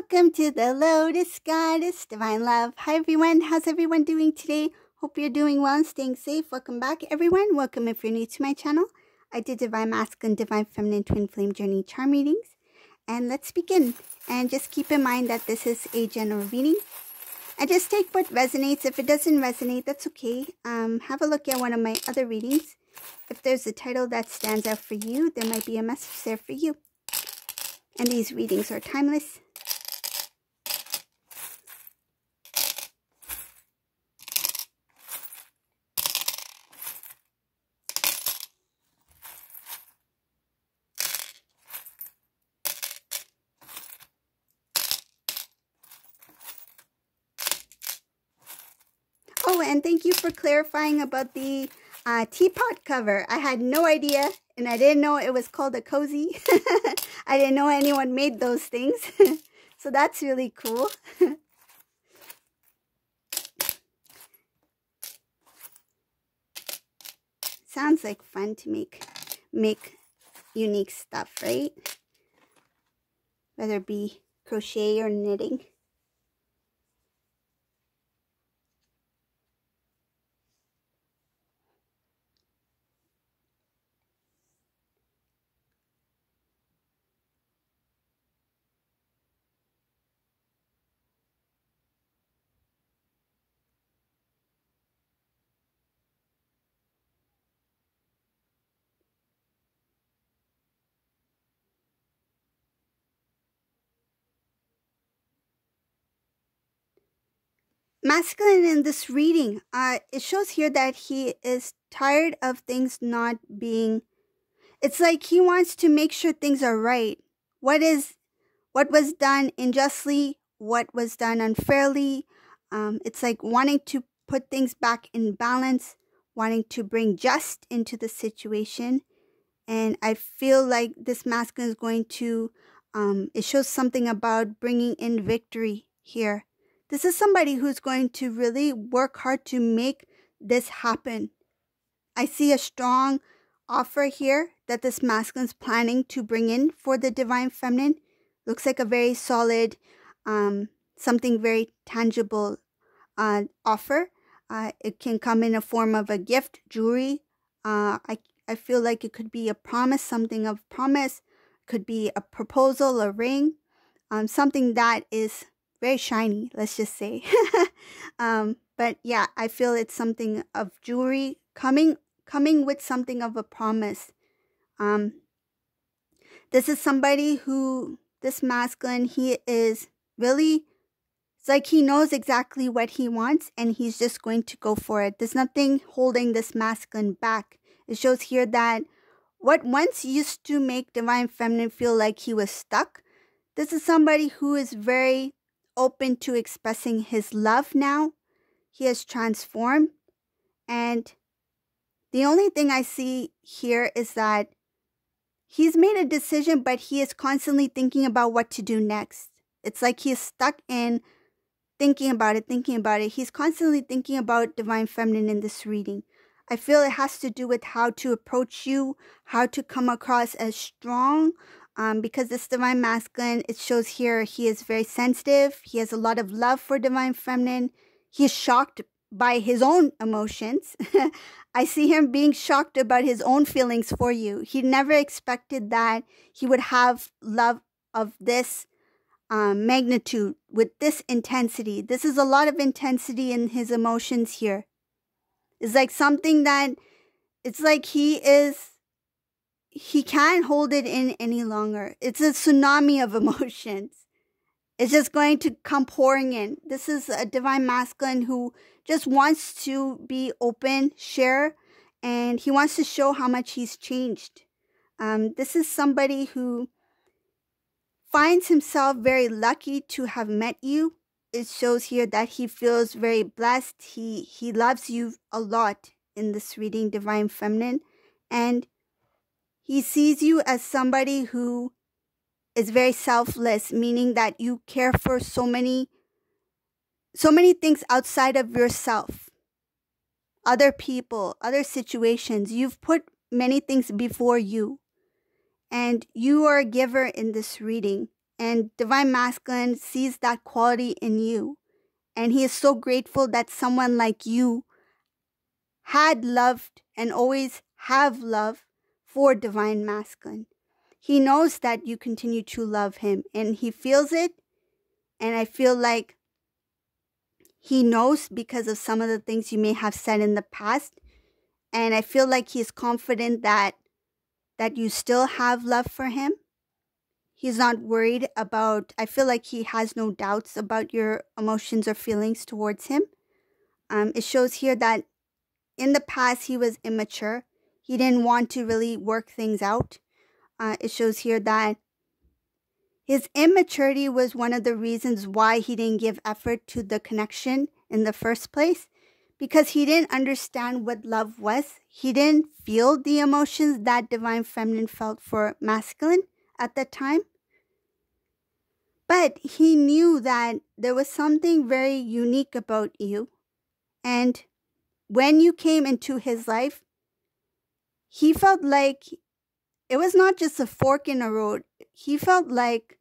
Welcome to the Lotus Goddess, Divine Love. Hi everyone, how's everyone doing today? Hope you're doing well and staying safe. Welcome back everyone. Welcome if you're new to my channel. I do Divine Masculine, Divine Feminine, Twin Flame Journey Charm Readings. And let's begin. And just keep in mind that this is a general reading. And just take what resonates. If it doesn't resonate, that's okay. Have a look at one of my other readings. If there's a title that stands out for you, there might be a message there for you. And these readings are timeless. Oh, and thank you for clarifying about the teapot cover. I had no idea, and I didn't know it was called a cozy. I didn't know anyone made those things. So that's really cool. Sounds like fun to make unique stuff, right? Whether it be crochet or knitting. Masculine in this reading, it shows here that he is tired of things not being, it's like he wants to make sure things are right. What was done unjustly, what was done unfairly. It's like wanting to put things back in balance, wanting to bring just into the situation. And I feel like this masculine is going to, it shows something about bringing in victory here. This is somebody who's going to really work hard to make this happen. I see a strong offer here that this masculine's planning to bring in for the Divine Feminine. Looks like a very solid, something very tangible offer. It can come in a form of a gift, jewelry. I feel like it could be a promise, something of promise. Could be a proposal, a ring. Something that is very shiny, let's just say. But yeah, I feel it's something of jewelry coming with something of a promise. This is somebody who, this masculine, he is really, it's like he knows exactly what he wants and he's just going to go for it. There's nothing holding this masculine back. It shows here that what once used to make Divine Feminine feel like he was stuck, this is somebody who is very open to expressing his love now. He has transformed, and the only thing I see here is that he's made a decision, but he is constantly thinking about what to do next. It's like he is stuck in thinking about it. He's constantly thinking about Divine Feminine in this reading. I feel it has to do with how to approach you, how to come across as strong. Because this Divine Masculine, it shows here, he is very sensitive. He has a lot of love for Divine Feminine. He is shocked by his own emotions. I see him being shocked about his own feelings for you. He never expected that he would have love of this magnitude, with this intensity. This is a lot of intensity in his emotions here. It's like something that, it's like he is, he can't hold it in any longer. It's a tsunami of emotions. It's just going to come pouring in. This is a Divine Masculine who just wants to be open, share, and he wants to show how much he's changed. This is somebody who finds himself very lucky to have met you. It shows here that he feels very blessed. He loves you a lot in this reading, Divine Feminine. And he sees you as somebody who is very selfless, meaning that you care for so many things outside of yourself, other people, other situations. You've put many things before you, and you are a giver in this reading. And Divine Masculine sees that quality in you. And he is so grateful that someone like you had loved and always have love for Divine Masculine. He knows that you continue to love him and he feels it. And I feel like he knows because of some of the things you may have said in the past. And I feel like he's confident that you still have love for him. He's not worried about, I feel like he has no doubts about your emotions or feelings towards him. It shows here that in the past he was immature. He didn't want to really work things out. It shows here that his immaturity was one of the reasons why he didn't give effort to the connection in the first place. Because he didn't understand what love was. He didn't feel the emotions that Divine Feminine felt for Masculine at that time. But he knew that there was something very unique about you. And when you came into his life, he felt like it was not just a fork in a road. He felt like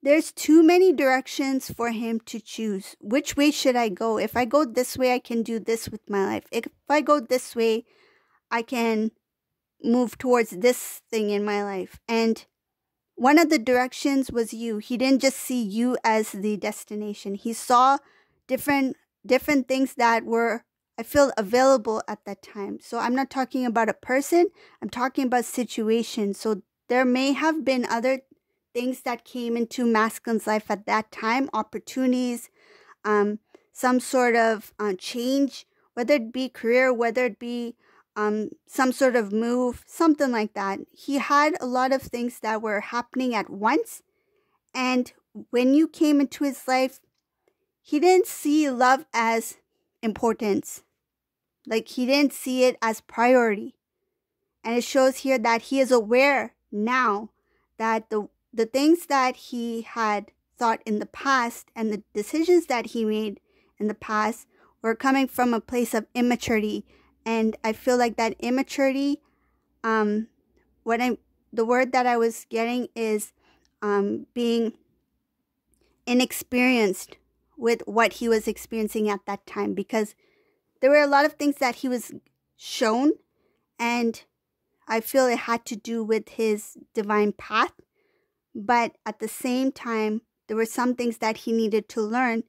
there's too many directions for him to choose. Which way should I go? If I go this way, I can do this with my life. If I go this way, I can move towards this thing in my life. And one of the directions was you. He didn't just see you as the destination. He saw different things that were, I feel, available at that time. So I'm not talking about a person. I'm talking about situation. So there may have been other things that came into Masculine's life at that time. Opportunities, some sort of change, whether it be career, whether it be some sort of move, something like that. He had a lot of things that were happening at once. And when you came into his life, he didn't see love as importance. Like he didn't see it as priority. And it shows here that he is aware now that the things that he had thought in the past and the decisions that he made in the past were coming from a place of immaturity. And I feel like that immaturity, the word that I was getting is being inexperienced with what he was experiencing at that time. Because there were a lot of things that he was shown. And I feel it had to do with his divine path. But at the same time, there were some things that he needed to learn.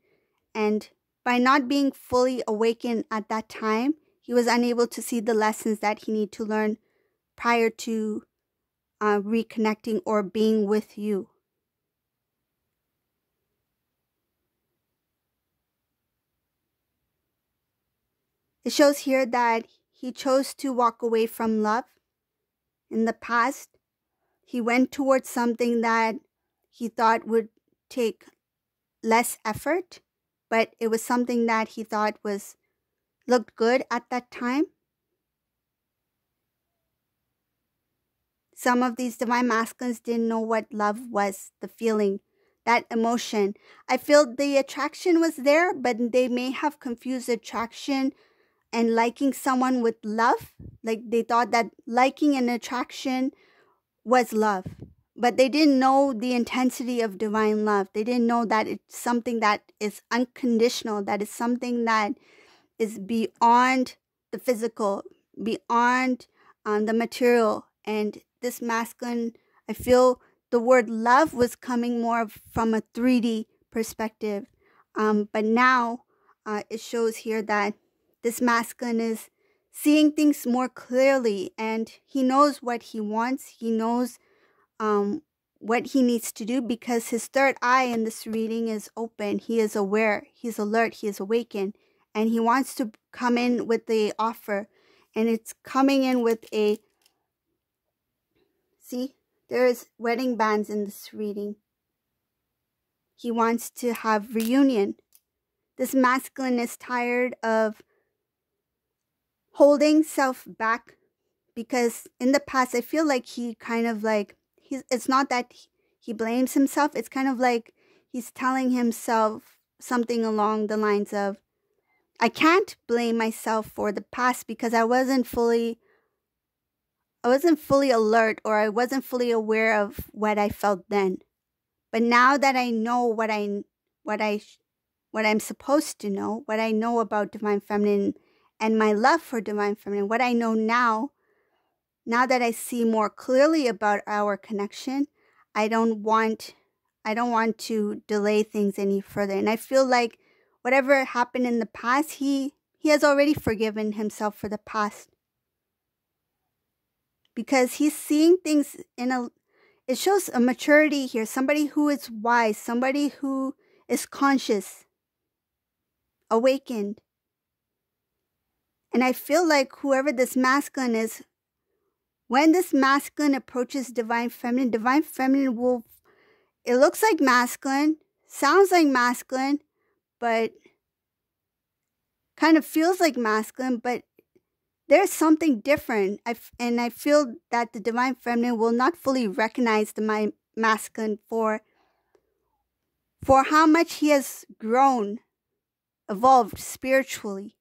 And by not being fully awakened at that time, he was unable to see the lessons that he needed to learn prior to reconnecting or being with you. It shows here that he chose to walk away from love. In the past, he went towards something that he thought would take less effort, but it was something that he thought was looked good at that time. Some of these Divine Masculines didn't know what love was, the feeling, that emotion. I feel the attraction was there, but they may have confused attraction and liking someone with love. Like they thought that liking and attraction was love, but they didn't know the intensity of divine love. They didn't know that it's something that is unconditional, that is something that is beyond the physical, beyond the material. And this masculine, I feel the word love was coming more from a 3D perspective. But now it shows here that this masculine is seeing things more clearly. And he knows what he wants. He knows what he needs to do because his third eye in this reading is open. He is aware. He's alert. He is awakened. And he wants to come in with the offer. And it's coming in with a... See, there's wedding bands in this reading. He wants to have reunion. This masculine is tired of holding self back. Because in the past, I feel like he kind of like... It's not that he blames himself. It's kind of like he's telling himself something along the lines of, I can't blame myself for the past because I wasn't fully alert, or I wasn't fully aware of what I felt then. But now that I know what I'm supposed to know, what I know about Divine Feminine and my love for Divine Feminine, what I know now, now that I see more clearly about our connection, I don't want to delay things any further. And I feel like whatever happened in the past, he has already forgiven himself for the past. Because he's seeing things in a, it shows a maturity here, somebody who is wise, somebody who is conscious, awakened. And I feel like whoever this masculine is, when this masculine approaches Divine Feminine will, it looks like masculine, sounds like masculine, but kind of feels like masculine, but there's something different. I feel that the Divine Feminine will not fully recognize the masculine for how much he has grown, evolved spiritually.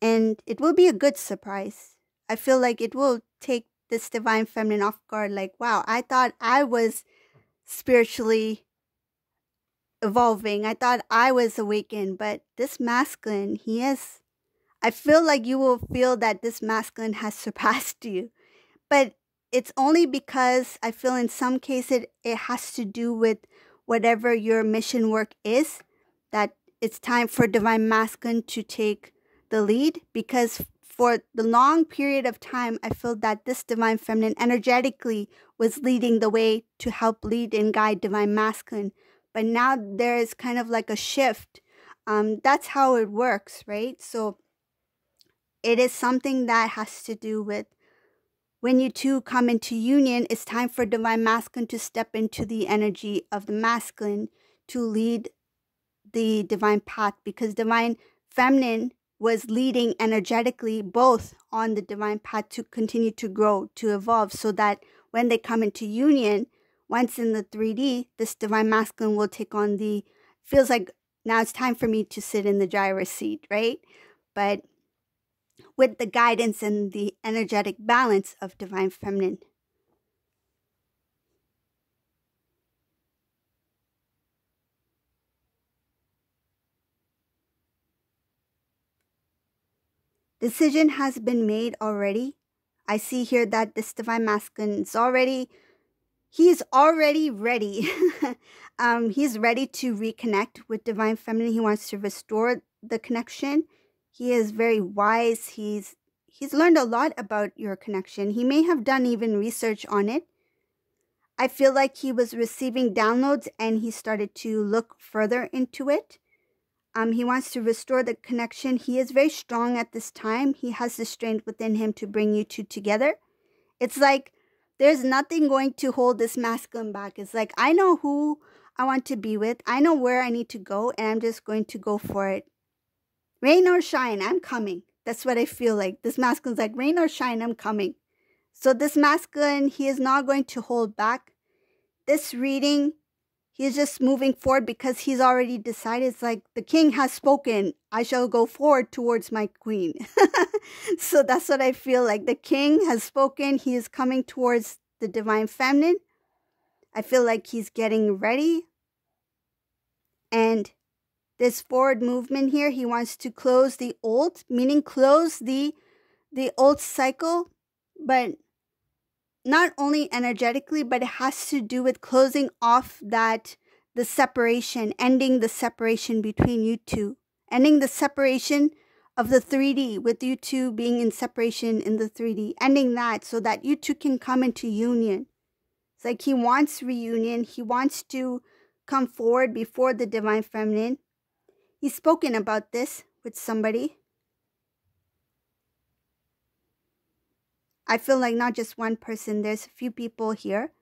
And it will be a good surprise. I feel like it will take this Divine Feminine off guard. Like, wow, I thought I was spiritually evolving. I thought I was awakened. But this masculine, he is... I feel like you will feel that this masculine has surpassed you. But it's only because I feel in some cases it has to do with whatever your mission work is, that it's time for Divine Masculine to take the lead. Because for the long period of time, I feel that this Divine Feminine energetically was leading the way to help lead and guide Divine Masculine. But now there is kind of like a shift. That's how it works, right? So it is something that has to do with when you two come into union, it's time for Divine Masculine to step into the energy of the masculine to lead the divine path, because Divine Feminine was leading energetically both on the divine path to continue to grow, to evolve, so that when they come into union, once in the 3D, this Divine Masculine will take on the, feels like now it's time for me to sit in the driver's seat, right? But with the guidance and the energetic balance of Divine Feminine. Decision has been made already. I see here that this Divine Masculine is already, he's already ready. He's ready to reconnect with Divine Feminine. He wants to restore the connection. He is very wise. He's learned a lot about your connection. He may have done even research on it. I feel like he was receiving downloads and he started to look further into it. He wants to restore the connection. He is very strong at this time. He has the strength within him to bring you two together. It's like there's nothing going to hold this masculine back. It's like, I know who I want to be with. I know where I need to go, and I'm just going to go for it. Rain or shine, I'm coming. That's what I feel like. This masculine's like, rain or shine, I'm coming. So this masculine, he is not going to hold back. This reading, he's just moving forward because he's already decided. It's like, the king has spoken. I shall go forward towards my queen. So that's what I feel like. The king has spoken. He is coming towards the Divine Feminine. I feel like he's getting ready. And this forward movement here, he wants to close the old, meaning close the old cycle, but not only energetically, but it has to do with closing off that, the separation, ending the separation between you two, ending the separation of the 3D, with you two being in separation in the 3D, ending that so that you two can come into union. It's like he wants reunion. He wants to come forward before the Divine Feminine. He's spoken about this with somebody. I feel like not just one person, there's a few people here.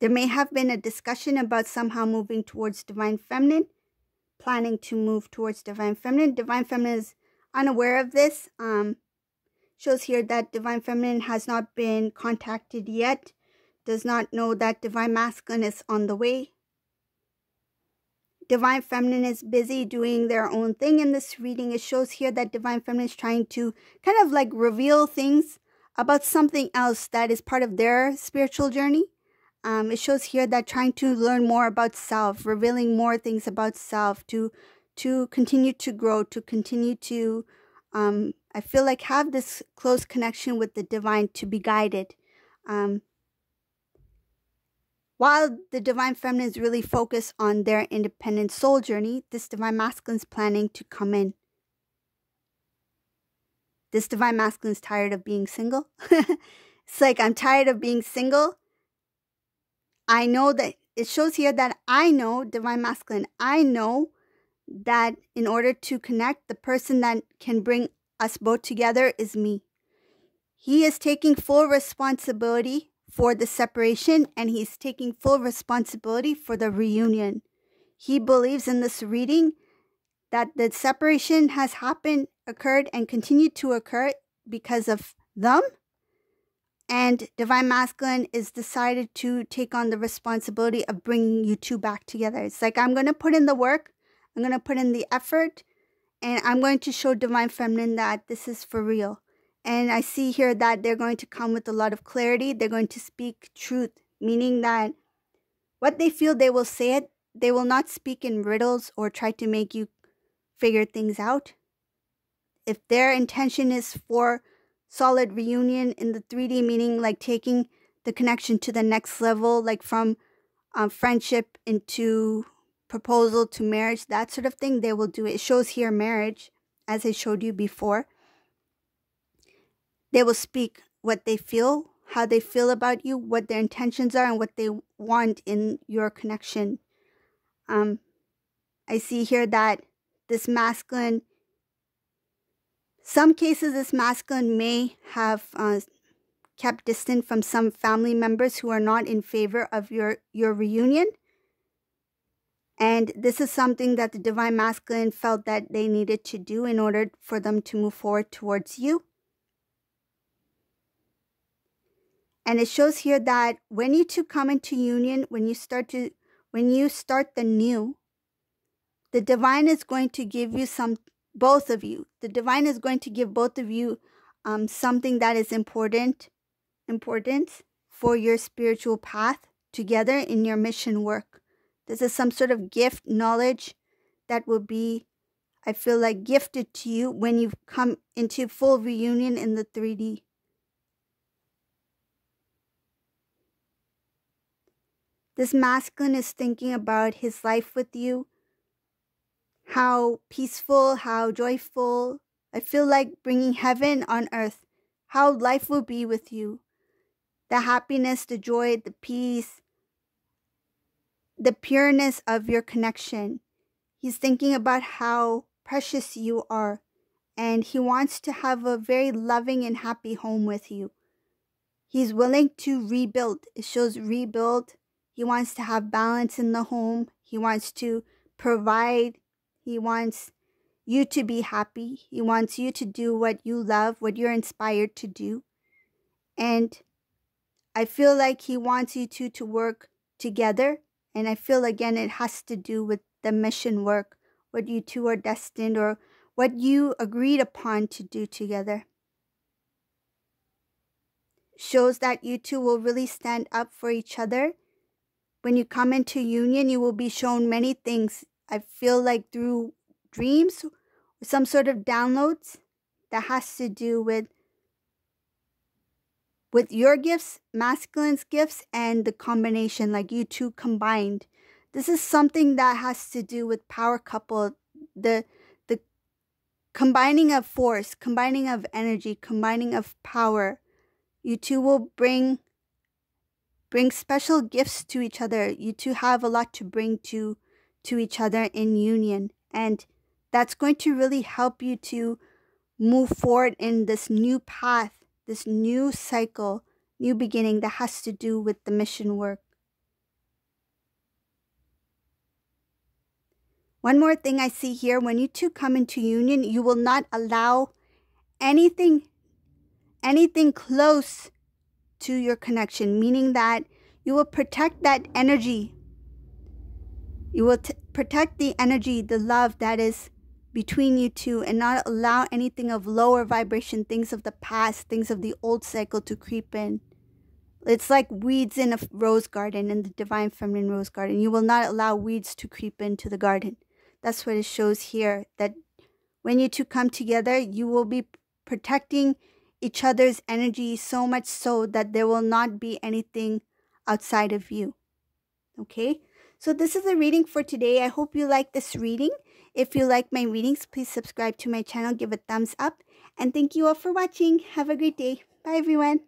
There may have been a discussion about somehow moving towards Divine Feminine, planning to move towards Divine Feminine. Divine Feminine is unaware of this. Shows here that Divine Feminine has not been contacted yet, does not know that Divine Masculine is on the way. Divine Feminine is busy doing their own thing in this reading. It shows here that Divine Feminine is trying to kind of like reveal things about something else that is part of their spiritual journey. It shows here that trying to learn more about self, revealing more things about self, to continue to grow, to continue to, I feel like, have this close connection with the divine, to be guided. While the divine feminine is really focused on their independent soul journey, this divine masculine is planning to come in. This divine masculine is tired of being single. It's like, I'm tired of being single. I know that it shows here that I know, divine masculine, I know that in order to connect, the person that can bring us both together is me. He is taking full responsibility for the separation, and he's taking full responsibility for the reunion. He believes in this reading that the separation has happened, occurred, and continued to occur because of them. And divine masculine is decided to take on the responsibility of bringing you two back together. It's like, I'm going to put in the work. I'm going to put in the effort. And I'm going to show divine feminine that this is for real. And I see here that they're going to come with a lot of clarity. They're going to speak truth, meaning that what they feel, they will say it. They will not speak in riddles or try to make you figure things out. If their intention is for solid reunion in the 3D, meaning like taking the connection to the next level, like from friendship into proposal to marriage, that sort of thing, they will do it. It shows here marriage, as I showed you before. They will speak what they feel, how they feel about you, what their intentions are, and what they want in your connection. I see here that this masculine, some cases this masculine may have kept distant from some family members who are not in favor of your reunion. And this is something that the divine masculine felt that they needed to do in order for them to move forward towards you. And it shows here that when you two come into union, when you start the new, the divine is going to give you some, both of you. The divine is going to give both of you something that is important for your spiritual path together in your mission work. This is some sort of gift, knowledge that will be, I feel like, gifted to you when you come into full reunion in the 3D. This masculine is thinking about his life with you, how peaceful, how joyful. I feel like bringing heaven on earth, how life will be with you. The happiness, the joy, the peace, the pureness of your connection. He's thinking about how precious you are, and he wants to have a very loving and happy home with you. He's willing to rebuild. It shows rebuild. He wants to have balance in the home. He wants to provide. He wants you to be happy. He wants you to do what you love, what you're inspired to do. And I feel like he wants you two to work together. And I feel, again, it has to do with the mission work, what you two are destined or what you agreed upon to do together. Shows that you two will really stand up for each other. When you come into union, you will be shown many things. I feel like through dreams, some sort of downloads that has to do with your gifts, masculine's gifts, and the combination, like you two combined. This is something that has to do with power couple, the combining of force, combining of energy, combining of power. You two will bring special gifts to each other. You two have a lot to bring to each other in union. And that's going to really help you to move forward in this new path, this new cycle, new beginning that has to do with the mission work. One more thing I see here, when you two come into union, you will not allow anything close to your connection, meaning that you will protect that energy. You will protect the energy, the love that is between you two, and not allow anything of lower vibration, things of the past, things of the old cycle to creep in. It's like weeds in a rose garden, in the divine feminine rose garden. You will not allow weeds to creep into the garden. That's what it shows here, that when you two come together, you will be protecting each other's energy so much so that there will not be anything outside of you. Okay, so this is the reading for today. I hope you like this reading. If you like my readings, please subscribe to my channel, give a thumbs up, and thank you all for watching. Have a great day. Bye everyone.